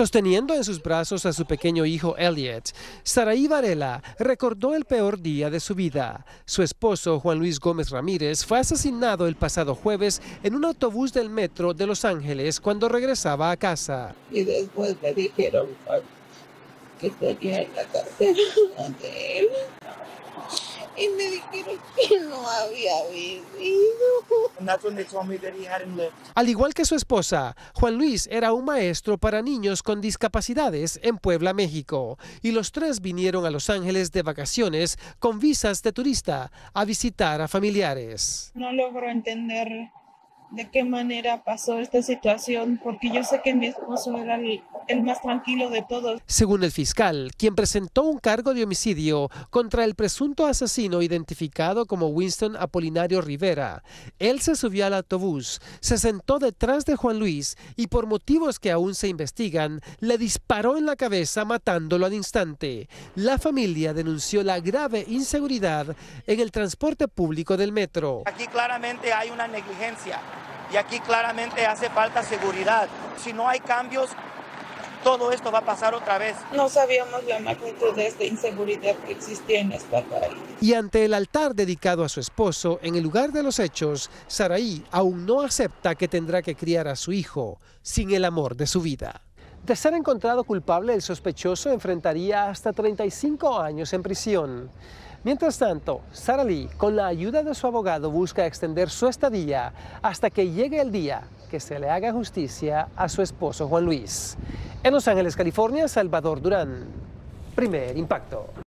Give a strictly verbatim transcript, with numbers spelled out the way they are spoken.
Sosteniendo en sus brazos a su pequeño hijo Elliot, Saraí Varela recordó el peor día de su vida. Su esposo, Juan Luis Gómez Ramírez, fue asesinado el pasado jueves en un autobús del Metro de Los Ángeles cuando regresaba a casa. Y después me dijeron que tenía la cartera de él y me dijeron que no había vivido. Al igual que su esposa, Juan Luis era un maestro para niños con discapacidades en Puebla, México, y los tres vinieron a Los Ángeles de vacaciones con visas de turista a visitar a familiares. No logro entender de qué manera pasó esta situación, porque yo sé que mi esposo era el, el más tranquilo de todos. Según el fiscal, quien presentó un cargo de homicidio contra el presunto asesino identificado como Winston Apolinario Rivera, él se subió al autobús, se sentó detrás de Juan Luis y por motivos que aún se investigan, le disparó en la cabeza matándolo al instante. La familia denunció la grave inseguridad en el transporte público del metro. Aquí claramente hay una negligencia. Y aquí claramente hace falta seguridad. Si no hay cambios, todo esto va a pasar otra vez. No sabíamos la magnitud de esta inseguridad que existía en este país. Y ante el altar dedicado a su esposo, en el lugar de los hechos, Saraí aún no acepta que tendrá que criar a su hijo sin el amor de su vida. De ser encontrado culpable, el sospechoso enfrentaría hasta treinta y cinco años en prisión. Mientras tanto, Sara Lee, con la ayuda de su abogado, busca extender su estadía hasta que llegue el día que se le haga justicia a su esposo Juan Luis. En Los Ángeles, California, Salvador Durán, Primer Impacto.